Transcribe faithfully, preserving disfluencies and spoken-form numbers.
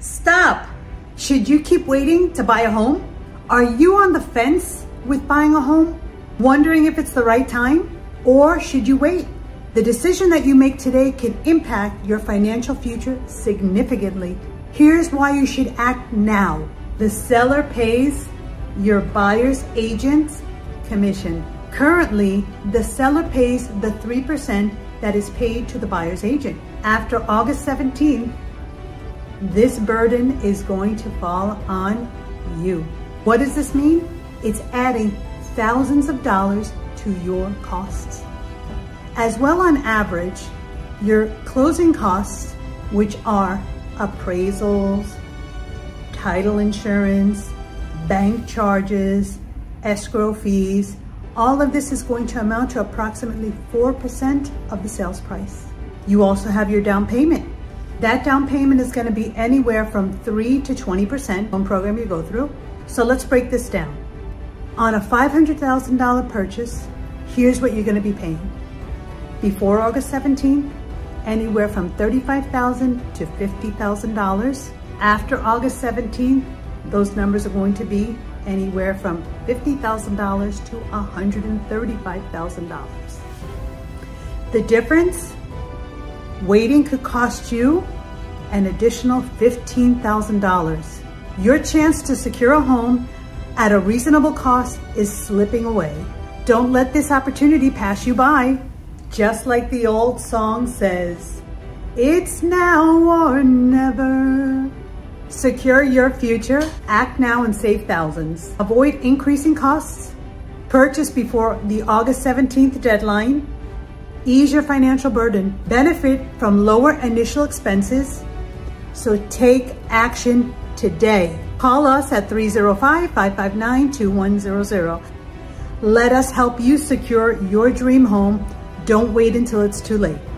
Stop! Should you keep waiting to buy a home? Are you on the fence with buying a home, wondering if it's the right time, or should you wait? The decision that you make today can impact your financial future significantly. Here's why you should act now. The seller pays your buyer's agent's commission. Currently, the seller pays the three percent that is paid to the buyer's agent. After August seventeenth, this burden is going to fall on you. What does this mean? It's adding thousands of dollars to your costs. As well, on average, your closing costs, which are appraisals, title insurance, bank charges, escrow fees, all of this is going to amount to approximately four percent of the sales price. You also have your down payment. That down payment is going to be anywhere from three to twenty percent on program you go through. So let's break this down. On a five hundred thousand dollar purchase, here's what you're going to be paying. Before August seventeenth, anywhere from thirty-five thousand dollars to fifty thousand dollars. After August seventeenth, those numbers are going to be anywhere from fifty thousand dollars to one hundred thirty-five thousand dollars. The difference? Waiting could cost you an additional fifteen thousand dollars. Your chance to secure a home at a reasonable cost is slipping away. Don't let this opportunity pass you by. Just like the old song says, it's now or never. Secure your future. Act now and save thousands. Avoid increasing costs. Purchase before the August seventeenth deadline. Ease your financial burden. Benefit from lower initial expenses. So take action today. Call us at three oh five, five five nine, two one zero zero. Let us help you secure your dream home. Don't wait until it's too late.